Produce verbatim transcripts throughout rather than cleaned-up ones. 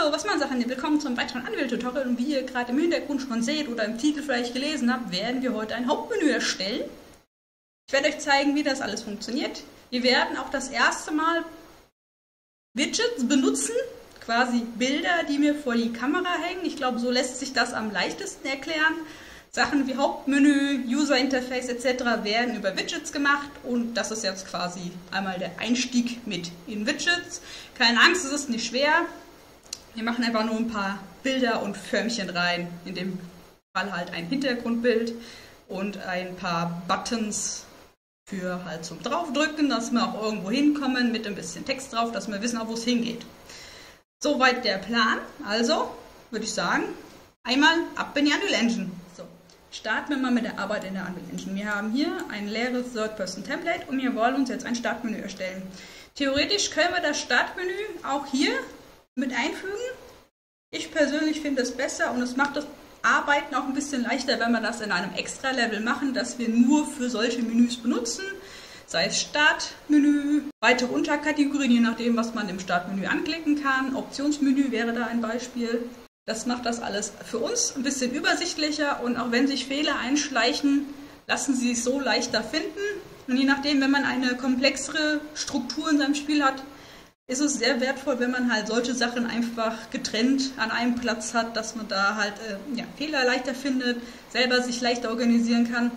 Hallo, was machen Sachen? Willkommen zum weiteren Unreal-Tutorial. Und wie ihr gerade im Hintergrund schon seht oder im Titel vielleicht gelesen habt, werden wir heute ein Hauptmenü erstellen. Ich werde euch zeigen, wie das alles funktioniert. Wir werden auch das erste Mal Widgets benutzen, quasi Bilder, die mir vor die Kamera hängen. Ich glaube, so lässt sich das am leichtesten erklären. Sachen wie Hauptmenü, User-Interface et cetera werden über Widgets gemacht und das ist jetzt quasi einmal der Einstieg mit in Widgets. Keine Angst, es ist nicht schwer. Wir machen einfach nur ein paar Bilder und Förmchen rein, in dem Fall halt ein Hintergrundbild und ein paar Buttons für halt zum Draufdrücken, dass wir auch irgendwo hinkommen mit ein bisschen Text drauf, dass wir wissen, auch wo es hingeht. Soweit der Plan. Also würde ich sagen, einmal ab in die Unreal Engine. Starten wir mal mit der Arbeit in der Unreal Engine. Wir haben hier ein leeres Third-Person-Template und wir wollen uns jetzt ein Startmenü erstellen. Theoretisch können wir das Startmenü auch hier mit einfügen. Ich persönlich finde es besser und es macht das Arbeiten auch ein bisschen leichter, wenn wir das in einem Extra-Level machen, das wir nur für solche Menüs benutzen. Sei es Startmenü, weitere Unterkategorien, je nachdem, was man im Startmenü anklicken kann. Optionsmenü wäre da ein Beispiel. Das macht das alles für uns ein bisschen übersichtlicher und auch wenn sich Fehler einschleichen, lassen sie es so leichter finden. Und je nachdem, wenn man eine komplexere Struktur in seinem Spiel hat, ist es sehr wertvoll, wenn man halt solche Sachen einfach getrennt an einem Platz hat, dass man da halt äh, ja, Fehler leichter findet, selber sich leichter organisieren kann.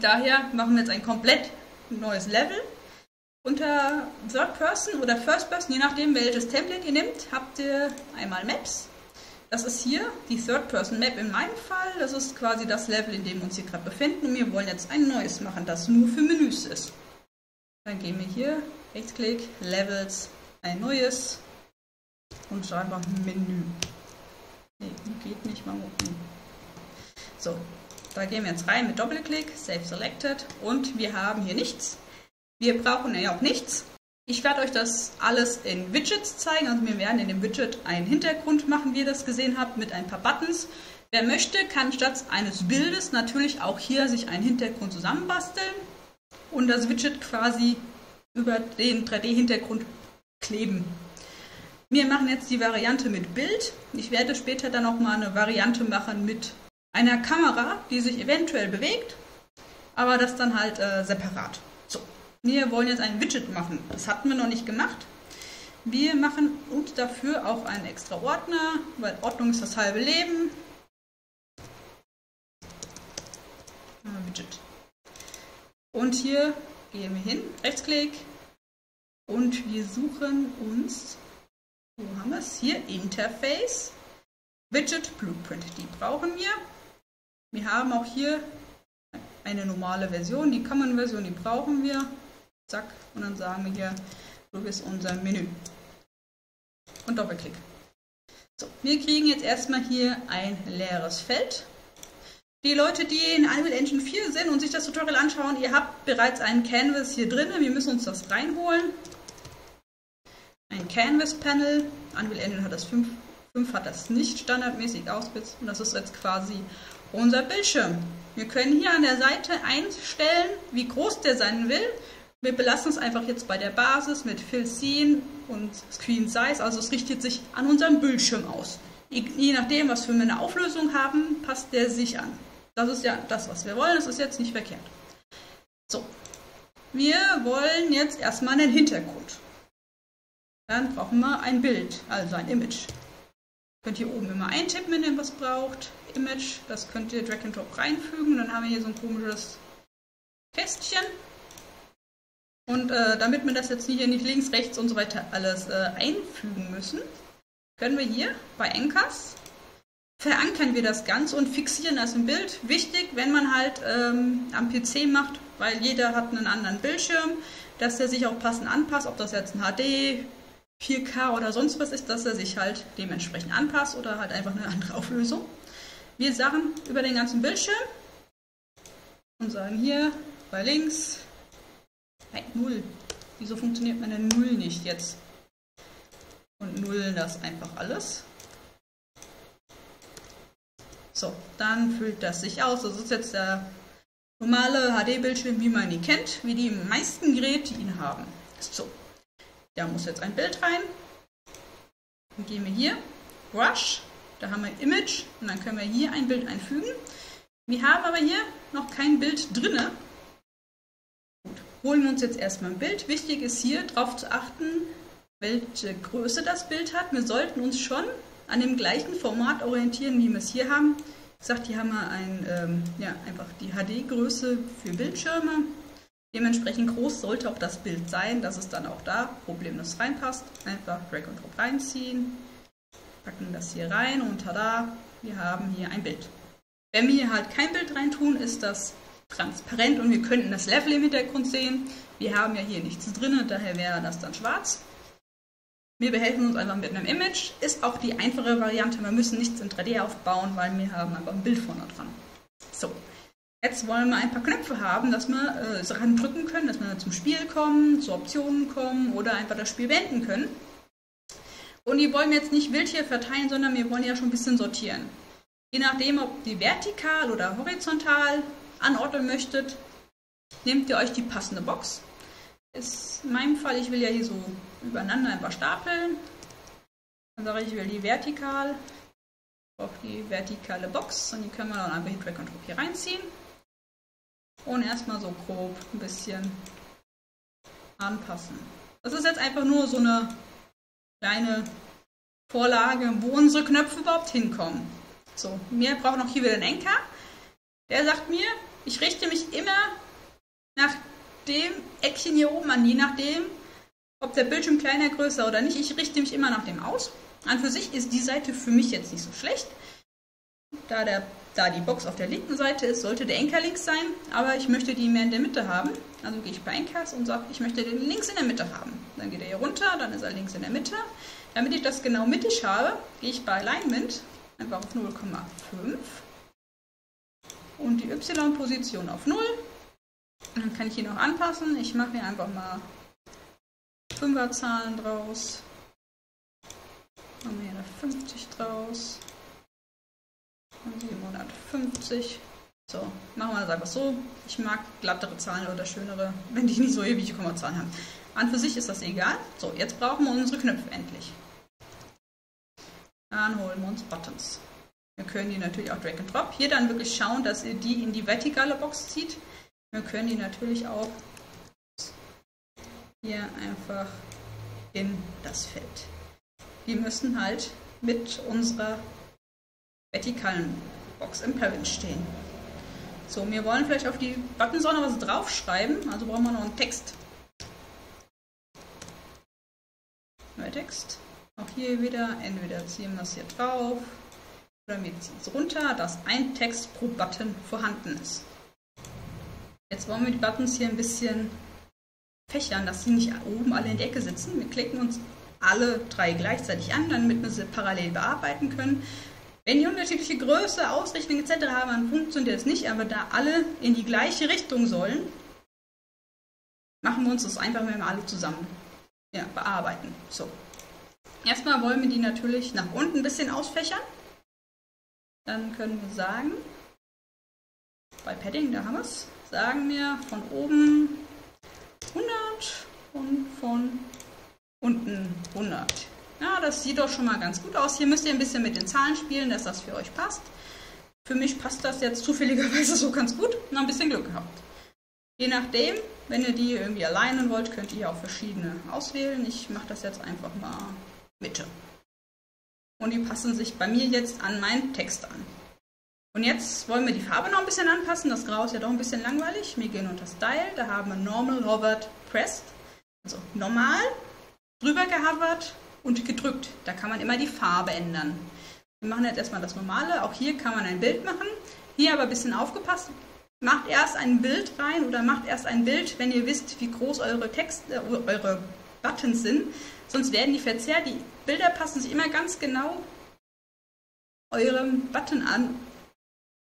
Daher machen wir jetzt ein komplett neues Level. Unter Third Person oder First Person, je nachdem welches Template ihr nehmt, habt ihr einmal Maps. Das ist hier die Third-Person-Map in meinem Fall. Das ist quasi das Level, in dem wir uns hier gerade befinden. Und wir wollen jetzt ein neues machen, das nur für Menüs ist. Dann gehen wir hier, Rechtsklick, Levels, ein neues und schreiben einfach Menü. Ne, geht nicht mal oben. So, da gehen wir jetzt rein mit Doppelklick, Save Selected und wir haben hier nichts. Wir brauchen ja auch nichts. Ich werde euch das alles in Widgets zeigen, also wir werden in dem Widget einen Hintergrund machen, wie ihr das gesehen habt, mit ein paar Buttons. Wer möchte, kann statt eines Bildes natürlich auch hier sich einen Hintergrund zusammenbasteln und das Widget quasi über den drei D-Hintergrund kleben. Wir machen jetzt die Variante mit Bild. Ich werde später dann noch mal eine Variante machen mit einer Kamera, die sich eventuell bewegt, aber das dann halt äh, separat. Wir wollen jetzt ein Widget machen. Das hatten wir noch nicht gemacht. Wir machen uns dafür auch einen extra Ordner, weil Ordnung ist das halbe Leben. Widget. Und hier gehen wir hin, Rechtsklick und wir suchen uns, wo haben wir es? Hier, Interface, Widget, Blueprint. Die brauchen wir. Wir haben auch hier eine normale Version, die Common-Version, die brauchen wir. Zack, und dann sagen wir hier, du bist unser Menü. Und Doppelklick. So, wir kriegen jetzt erstmal hier ein leeres Feld. Die Leute, die in Unreal Engine vier sind und sich das Tutorial anschauen, ihr habt bereits einen Canvas hier drin. Wir müssen uns das reinholen. Ein Canvas-Panel. Unreal Engine hat das fünf, fünf hat das nicht standardmäßig ausgesetzt. Und das ist jetzt quasi unser Bildschirm. Wir können hier an der Seite einstellen, wie groß der sein will. Wir belassen es einfach jetzt bei der Basis mit Fill Scene und Screen Size, also es richtet sich an unserem Bildschirm aus. Je nachdem, was wir für eine Auflösung haben, passt der sich an. Das ist ja das, was wir wollen, das ist jetzt nicht verkehrt. So, wir wollen jetzt erstmal einen Hintergrund. Dann brauchen wir ein Bild, also ein Image. Könnt ihr oben immer eintippen, wenn ihr was braucht. Image, das könnt ihr Drag and Drop reinfügen, dann haben wir hier so ein komisches Kästchen. Und äh, damit wir das jetzt hier nicht links, rechts und so weiter alles äh, einfügen müssen, können wir hier bei Anchors verankern wir das Ganze und fixieren das im Bild. Wichtig, wenn man halt ähm, am P C macht, weil jeder hat einen anderen Bildschirm, dass der sich auch passend anpasst, ob das jetzt ein H D, vier K oder sonst was ist, dass er sich halt dementsprechend anpasst oder halt einfach eine andere Auflösung. Wir sagen über den ganzen Bildschirm und sagen hier bei links null. Wieso funktioniert meine null nicht jetzt? Und nullen das einfach alles. So, dann füllt das sich aus. Das ist jetzt der normale H D-Bildschirm, wie man ihn kennt, wie die meisten Geräte ihn haben. So, da muss jetzt ein Bild rein. Dann gehen wir hier Brush, da haben wir Image und dann können wir hier ein Bild einfügen. Wir haben aber hier noch kein Bild drin. Gut, holen wir uns jetzt erstmal ein Bild. Wichtig ist hier darauf zu achten, welche Größe das Bild hat. Wir sollten uns schon an dem gleichen Format orientieren, wie wir es hier haben. Ich sage, hier haben wir ein, ähm, ja, einfach die H D-Größe für Bildschirme. Dementsprechend groß sollte auch das Bild sein, dass es dann auch da problemlos reinpasst. Einfach Drag und Drop reinziehen, packen das hier rein und tada, wir haben hier ein Bild. Wenn wir hier halt kein Bild reintun, ist das transparent und wir könnten das Level im Hintergrund sehen. Wir haben ja hier nichts drin, daher wäre das dann schwarz. Wir behelfen uns einfach mit einem Image, ist auch die einfache Variante. Wir müssen nichts in drei D aufbauen, weil wir haben einfach ein Bild vorne dran. So, jetzt wollen wir ein paar Knöpfe haben, dass wir äh, Sachen drücken können, dass wir zum Spiel kommen, zu Optionen kommen oder einfach das Spiel beenden können. Und die wollen wir jetzt nicht wild hier verteilen, sondern wir wollen ja schon ein bisschen sortieren. Je nachdem, ob ihr vertikal oder horizontal anordnen möchtet, nehmt ihr euch die passende Box. Ist in meinem Fall, ich will ja hier so übereinander ein paar stapeln. Dann sage ich, ich will die vertikal. Ich brauche die vertikale Box und die können wir dann einfach hier Drag und Drop hier reinziehen. Und erstmal so grob ein bisschen anpassen. Das ist jetzt einfach nur so eine kleine Vorlage, wo unsere Knöpfe überhaupt hinkommen. So, wir brauchen auch hier wieder einen Anchor. Der sagt mir, ich richte mich immer nach dem Eckchen hier oben an, je nachdem, ob der Bildschirm kleiner, größer oder nicht. Ich richte mich immer nach dem aus. An für sich ist die Seite für mich jetzt nicht so schlecht. Da, der, da die Box auf der linken Seite ist, sollte der Anchor links sein, aber ich möchte die mehr in der Mitte haben. Also gehe ich bei Anchors und sage, ich möchte den links in der Mitte haben. Dann geht er hier runter, dann ist er links in der Mitte. Damit ich das genau mittig habe, gehe ich bei Alignment einfach auf null Komma fünf und die Y-Position auf null. Dann kann ich hier noch anpassen. Ich mache hier einfach mal Fünferzahlen draus. Machen wir hier eine fünfzig draus. Und siebenhundertfünfzig. So, machen wir das einfach so. Ich mag glattere Zahlen oder schönere, wenn die nicht so ewige Kommazahlen haben. An für sich ist das egal. So, jetzt brauchen wir unsere Knöpfe endlich. Dann holen wir uns Buttons. Wir können die natürlich auch Drag and Drop. Hier dann wirklich schauen, dass ihr die in die vertikale Box zieht. Wir können die natürlich auch hier einfach in das Feld. Die müssen halt mit unserer vertikalen Box im Parent stehen. So, wir wollen vielleicht auf die Buttons auch noch was draufschreiben, also brauchen wir noch einen Text. Neuer Text. Auch hier wieder, entweder ziehen wir es hier drauf oder wir ziehen es runter, dass ein Text pro Button vorhanden ist. Jetzt wollen wir die Buttons hier ein bisschen fächern, dass sie nicht oben alle in der Ecke sitzen. Wir klicken uns alle drei gleichzeitig an, damit wir sie parallel bearbeiten können. Wenn die unterschiedliche Größe, Ausrichtung et cetera haben, dann funktioniert es nicht, aber da alle in die gleiche Richtung sollen, machen wir uns das einfach, wenn wir alle zusammen ja, bearbeiten. So. Erstmal wollen wir die natürlich nach unten ein bisschen ausfächern. Dann können wir sagen, bei Padding, da haben wir es, sagen wir von oben hundert und von unten hundert. Ja, das sieht doch schon mal ganz gut aus. Hier müsst ihr ein bisschen mit den Zahlen spielen, dass das für euch passt. Für mich passt das jetzt zufälligerweise so ganz gut. Noch ein bisschen Glück gehabt. Je nachdem, wenn ihr die irgendwie alignen wollt, könnt ihr auch verschiedene auswählen. Ich mache das jetzt einfach mal Mitte. Und die passen sich bei mir jetzt an meinen Text an. Und jetzt wollen wir die Farbe noch ein bisschen anpassen. Das Grau ist ja doch ein bisschen langweilig. Wir gehen unter Style. Da haben wir Normal, Hovered, Pressed. Also normal, drüber gehovert und gedrückt. Da kann man immer die Farbe ändern. Wir machen jetzt erstmal das Normale. Auch hier kann man ein Bild machen. Hier aber ein bisschen aufgepasst. Macht erst ein Bild rein oder macht erst ein Bild, wenn ihr wisst, wie groß eure, Text, äh, eure Buttons sind. Sonst werden die verzerrt. Die Bilder passen sich immer ganz genau eurem Button an.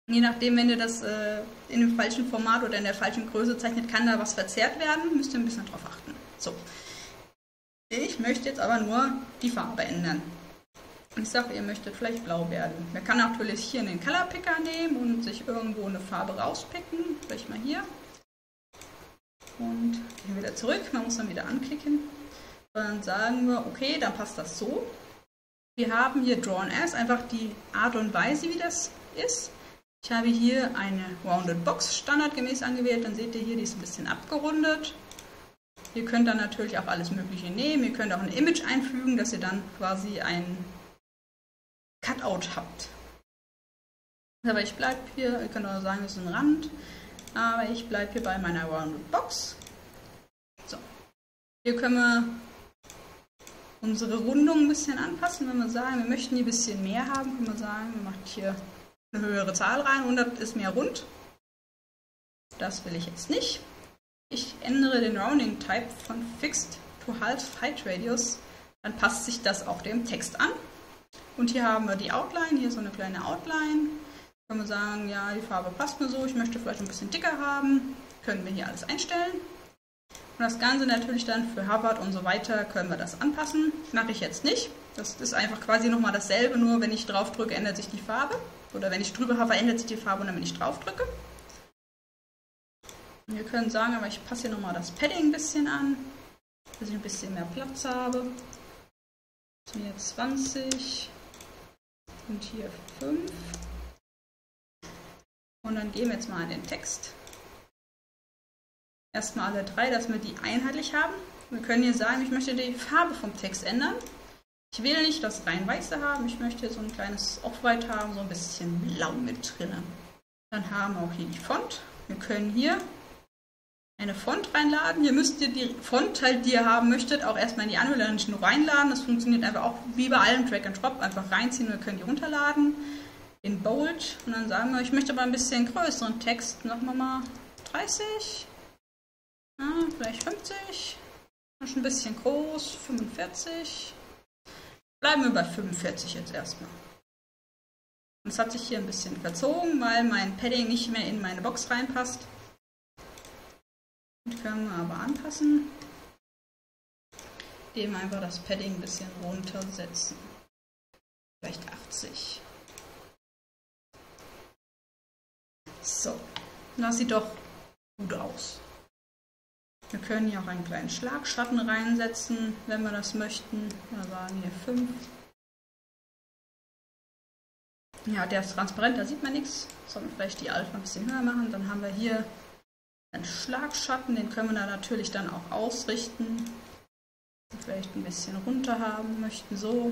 Je nachdem, wenn ihr das äh, in dem falschen Format oder in der falschen Größe zeichnet, kann da was verzerrt werden. Müsst ihr ein bisschen drauf achten. So. Ich möchte jetzt aber nur die Farbe ändern. Ich sage, ihr möchtet vielleicht blau werden. Man kann natürlich hier einen Color Picker nehmen und sich irgendwo eine Farbe rauspicken. Vielleicht mal hier. Und gehen wieder zurück. Man muss dann wieder anklicken. Und dann sagen wir, okay, dann passt das so. Wir haben hier Drawn As, einfach die Art und Weise, wie das ist. Ich habe hier eine Rounded Box standardgemäß angewählt. Dann seht ihr hier, die ist ein bisschen abgerundet. Ihr könnt dann natürlich auch alles Mögliche nehmen. Ihr könnt auch ein Image einfügen, dass ihr dann quasi ein Cutout habt. Aber ich bleibe hier, ihr könnt auch sagen, das ist ein Rand, aber ich bleibe hier bei meiner Rounded Box. So. Hier können wir unsere Rundung ein bisschen anpassen. Wenn wir sagen, wir möchten hier ein bisschen mehr haben, können wir sagen, wir machen hier eine höhere Zahl rein, hundert ist mehr rund. Das will ich jetzt nicht. Ich ändere den Rounding-Type von Fixed to Half-Height-Radius, dann passt sich das auch dem Text an. Und hier haben wir die Outline, hier so eine kleine Outline. Können wir sagen, ja, die Farbe passt mir so, ich möchte vielleicht ein bisschen dicker haben. Können wir hier alles einstellen. Und das Ganze natürlich dann für Hovered und so weiter können wir das anpassen. Mache ich jetzt nicht. Das ist einfach quasi nochmal dasselbe, nur wenn ich drauf drücke, ändert sich die Farbe. Oder wenn ich drüber hover, ändert sich die Farbe, und dann wenn ich drauf drücke. Und wir können sagen, aber ich passe hier nochmal das Padding ein bisschen an, dass ich ein bisschen mehr Platz habe. Hier zwanzig und hier fünf. Und dann gehen wir jetzt mal an den Text. Erstmal alle drei, dass wir die einheitlich haben. Wir können hier sagen, ich möchte die Farbe vom Text ändern. Ich will nicht das rein Weiße haben, ich möchte so ein kleines Off-White haben, so ein bisschen Blau mit drin. Dann haben wir auch hier die Font. Wir können hier eine Font reinladen. Hier müsst ihr die Font, halt, die ihr haben möchtet, auch erstmal in die Unreal-Engine reinladen. Das funktioniert einfach auch wie bei allem Drag and Drop. Einfach reinziehen und wir können die runterladen. In Bold. Und dann sagen wir, ich möchte aber ein bisschen größeren Text. Machen wir mal dreißig. Ja, vielleicht fünfzig. Das ist ein bisschen groß. fünfundvierzig. Bleiben wir bei fünfundvierzig jetzt erstmal. Und es hat sich hier ein bisschen verzogen, weil mein Padding nicht mehr in meine Box reinpasst. Das können wir aber anpassen, indem wir einfach das Padding ein bisschen runtersetzen. Vielleicht achtzig. So, das sieht doch gut aus. Wir können hier auch einen kleinen Schlagschatten reinsetzen, wenn wir das möchten. Wir sagen hier fünf. Ja, der ist transparent, da sieht man nichts. Sollen wir vielleicht die Alpha ein bisschen höher machen. Dann haben wir hier einen Schlagschatten, den können wir da natürlich dann auch ausrichten. Vielleicht ein bisschen runter haben möchten, so.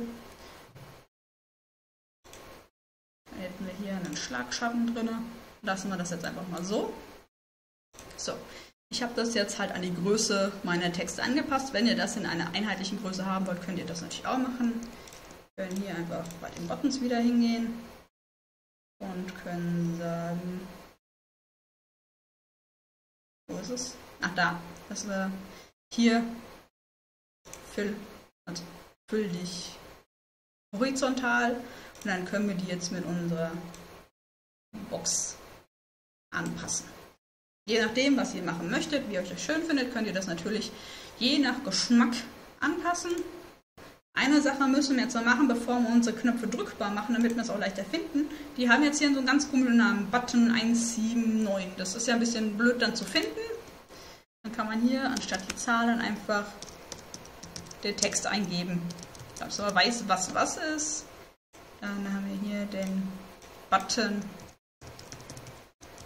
Dann hätten wir hier einen Schlagschatten drin. Lassen wir das jetzt einfach mal so. So, ich habe das jetzt halt an die Größe meiner Texte angepasst. Wenn ihr das in einer einheitlichen Größe haben wollt, könnt ihr das natürlich auch machen. Wir können hier einfach bei den Buttons wieder hingehen und können sagen, wo ist es? Ach da, dass wir hier füll, also füll dich horizontal, und dann können wir die jetzt mit unserer Box anpassen. Je nachdem, was ihr machen möchtet, wie ihr euch das schön findet, könnt ihr das natürlich je nach Geschmack anpassen. Eine Sache müssen wir jetzt noch machen, bevor wir unsere Knöpfe drückbar machen, damit wir es auch leichter finden. Die haben jetzt hier so einen ganz komischen Namen, Button eins sieben neun. Das ist ja ein bisschen blöd dann zu finden. Dann kann man hier anstatt die Zahlen einfach den Text eingeben. Damit man weiß, was was ist. Dann haben wir hier den Button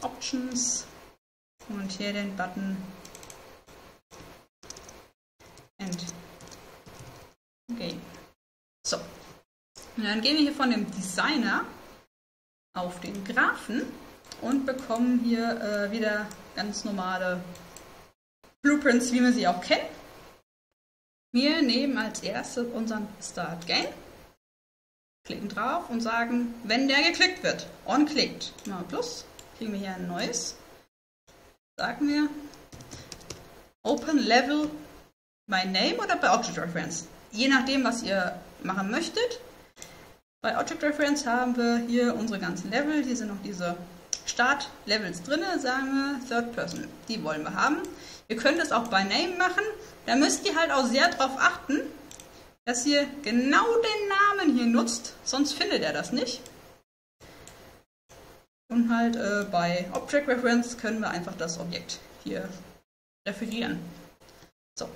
Options und hier den Button End Game. So, und dann gehen wir hier von dem Designer auf den Graphen und bekommen hier äh, wieder ganz normale Blueprints, wie wir sie auch kennen. Wir nehmen als erstes unseren Start Game, klicken drauf und sagen, wenn der geklickt wird, OnClicked, mal plus, kriegen wir hier ein neues, sagen wir Open Level by Name oder bei Object Reference. Je nachdem, was ihr machen möchtet. Bei Object Reference haben wir hier unsere ganzen Level. Hier sind noch diese Start-Levels drin, sagen wir Third Person. Die wollen wir haben. Ihr könnt es auch bei Name machen. Da müsst ihr halt auch sehr darauf achten, dass ihr genau den Namen hier nutzt, sonst findet er das nicht. Und halt äh, bei Object Reference können wir einfach das Objekt hier referieren. So.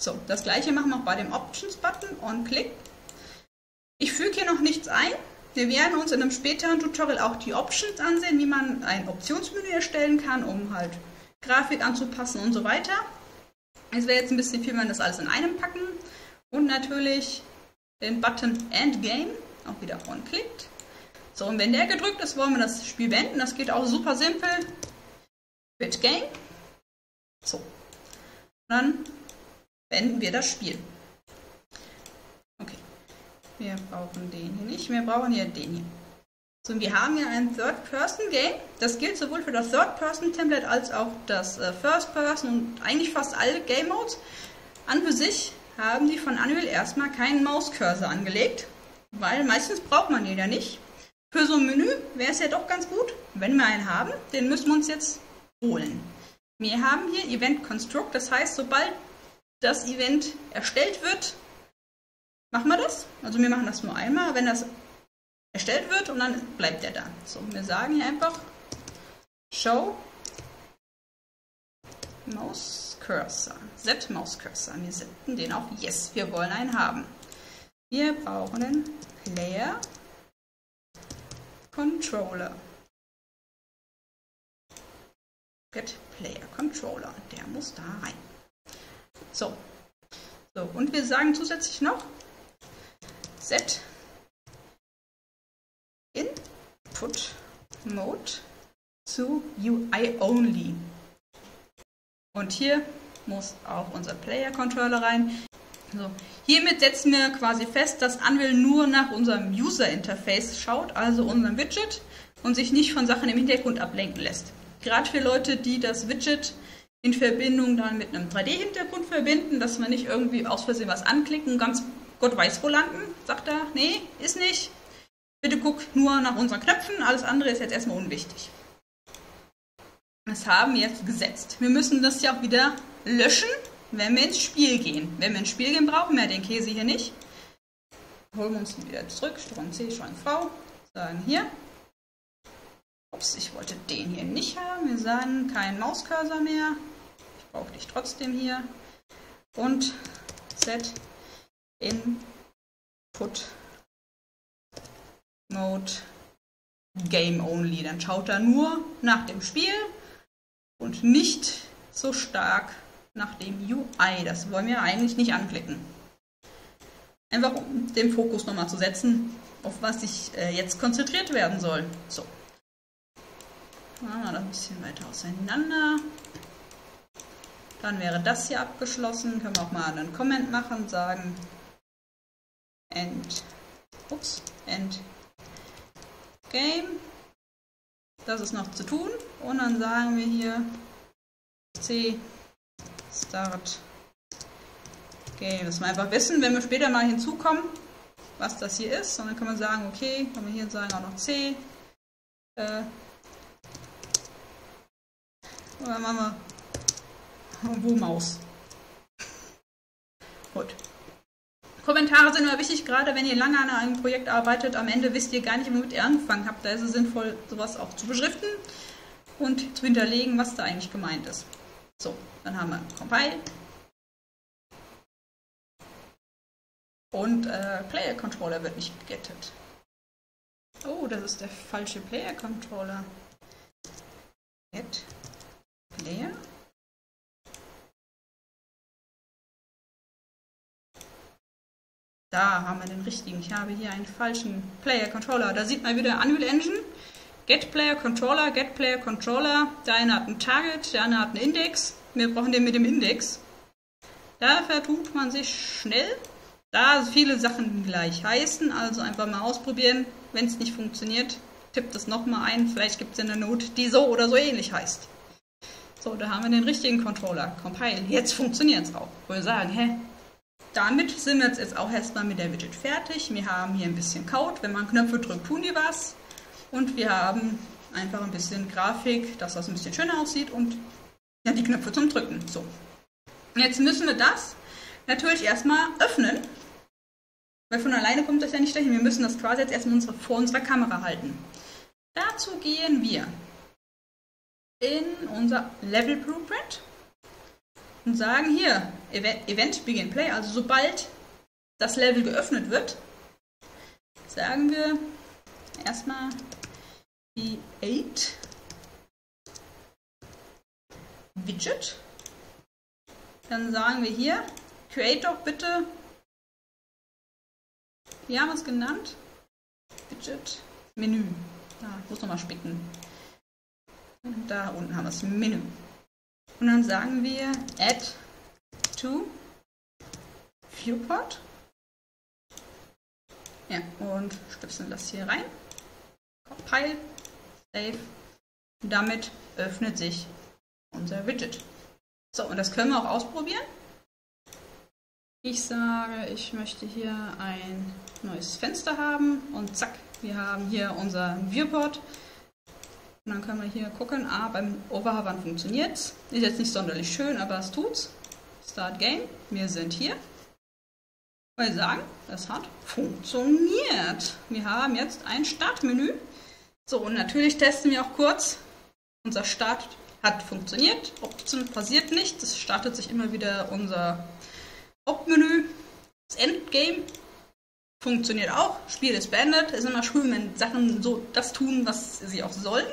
So, das gleiche machen wir auch bei dem Options-Button, OnClick. Ich füge hier noch nichts ein. Wir werden uns in einem späteren Tutorial auch die Options ansehen, wie man ein Optionsmenü erstellen kann, um halt Grafik anzupassen und so weiter. Es wäre jetzt ein bisschen viel, wenn wir das alles in einem packen. Und natürlich den Button End Game, auch wieder OnClicked. So, und wenn der gedrückt ist, wollen wir das Spiel beenden. Das geht auch super simpel. Quit Game. So. Dann beenden wir das Spiel. Okay. Wir brauchen den hier nicht. Wir brauchen hier den hier. So, und wir haben hier ein Third-Person-Game. Das gilt sowohl für das Third-Person-Template als auch das First-Person und eigentlich fast alle Game-Modes. An für sich haben die von Unreal erstmal keinen Maus-Cursor angelegt, weil meistens braucht man den ja nicht. Für so ein Menü wäre es ja doch ganz gut, wenn wir einen haben, den müssen wir uns jetzt holen. Wir haben hier Event Construct, das heißt, sobald das Event erstellt wird, machen wir das. Also wir machen das nur einmal, wenn das erstellt wird und dann bleibt der da. So, wir sagen hier einfach Show Maus-Cursor, Set Maus-Cursor. Wir setzen den auf Yes, wir wollen einen haben. Wir brauchen den Player Controller. Get Player Controller. Der muss da rein. So. So, und wir sagen zusätzlich noch Set Input Mode zu U I Only. Und hier muss auch unser Player Controller rein. So. Hiermit setzen wir quasi fest, dass Unreal nur nach unserem User-Interface schaut, also unserem Widget, und sich nicht von Sachen im Hintergrund ablenken lässt. Gerade für Leute, die das Widget in Verbindung dann mit einem drei D-Hintergrund verbinden, dass man nicht irgendwie aus Versehen was anklicken und ganz Gott weiß wo landen, sagt er, nee, ist nicht. Bitte guck nur nach unseren Knöpfen, alles andere ist jetzt erstmal unwichtig. Das haben wir jetzt gesetzt. Wir müssen das ja auch wieder löschen, wenn wir ins Spiel gehen. Wenn wir ins Spiel gehen, brauchen wir den Käse hier nicht. Holen wir uns ihn wieder zurück. Steuerung C, Steuerung V. Sagen hier. Ups, ich wollte den hier nicht haben. Wir sagen keinen Mauscursor mehr. Ich brauche dich trotzdem hier. Und Set Input Mode Game Only. Dann schaut er nur nach dem Spiel und nicht so stark nach dem U I. Das wollen wir eigentlich nicht anklicken. Einfach um den Fokus nochmal zu setzen, auf was ich äh, jetzt konzentriert werden soll. So. Machen wir das ein bisschen weiter auseinander. Dann wäre das hier abgeschlossen. Können wir auch mal einen Comment machen, sagen End, ups, End Game. Das ist noch zu tun. Und dann sagen wir hier C Start Game, dass wir einfach wissen, wenn wir später mal hinzukommen, was das hier ist, und dann kann man sagen, okay, kann man hier sagen auch noch C. Äh, oder machen wir wo Maus. Gut. Kommentare sind immer wichtig, gerade wenn ihr lange an einem Projekt arbeitet, am Ende wisst ihr gar nicht, womit ihr angefangen habt. Da ist es sinnvoll, sowas auch zu beschriften und zu hinterlegen, was da eigentlich gemeint ist. So, dann haben wir Compile und äh, Player Controller wird nicht gegettet. Oh, das ist der falsche Player Controller. Get Player. Da haben wir den richtigen. Ich habe hier einen falschen Player Controller. Da sieht man wieder Unreal Engine. Get Player Controller, Get Player Controller, der eine hat ein Target, der andere hat einen Index. Wir brauchen den mit dem Index. Da vertut man sich schnell, da viele Sachen gleich heißen, also einfach mal ausprobieren. Wenn es nicht funktioniert, tippt es nochmal ein, vielleicht gibt es ja eine Note, die so oder so ähnlich heißt. So, da haben wir den richtigen Controller. Compile, jetzt funktioniert es auch. Wollen wir sagen, hä? Damit sind wir jetzt auch erstmal mit der Widget fertig. Wir haben hier ein bisschen Code, wenn man Knöpfe drückt, tun die was. Und wir haben einfach ein bisschen Grafik, dass das ein bisschen schöner aussieht und ja, die Knöpfe zum Drücken. So. Jetzt müssen wir das natürlich erstmal öffnen, weil von alleine kommt das ja nicht dahin. Wir müssen das quasi jetzt erstmal unsere, vor unserer Kamera halten. Dazu gehen wir in unser Level Blueprint und sagen hier Event Begin Play, also sobald das Level geöffnet wird, sagen wir erstmal Create Widget. Dann sagen wir hier, create doch bitte, wir haben es genannt, Widget Menü. Da, ich muss nochmal spicken. Und da unten haben wir das Menü. Und dann sagen wir add to Viewport. Ja, und stöpseln das hier rein. Compile, save. Und damit öffnet sich unser Widget. So, und das können wir auch ausprobieren. Ich sage, ich möchte hier ein neues Fenster haben und zack, wir haben hier unser Viewport. Und dann können wir hier gucken, ah, beim Overhovern funktioniert es. Ist jetzt nicht sonderlich schön, aber es tut's. Start Game, wir sind hier. Wir sagen, das hat funktioniert. Wir haben jetzt ein Startmenü. So, und natürlich testen wir auch kurz. Unser Start hat funktioniert. Option passiert nicht. Es startet sich immer wieder unser Hauptmenü. Das Endgame funktioniert auch. Spiel ist beendet. Ist immer schön, wenn Sachen so das tun, was sie auch sollen.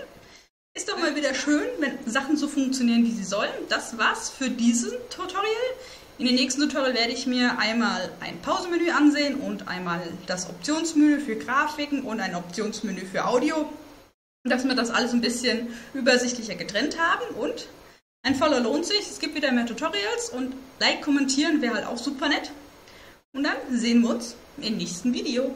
Ist doch mal wieder schön, wenn Sachen so funktionieren, wie sie sollen. Das war's für diesen Tutorial. In den nächsten Tutorial werde ich mir einmal ein Pausenmenü ansehen und einmal das Optionsmenü für Grafiken und ein Optionsmenü für Audio, dass wir das alles ein bisschen übersichtlicher getrennt haben. Und ein Follow lohnt sich, es gibt wieder mehr Tutorials und Like, kommentieren wäre halt auch super nett. Und dann sehen wir uns im nächsten Video.